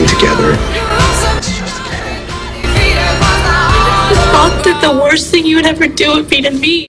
working together. You thought that the worst thing you would ever do would be to me.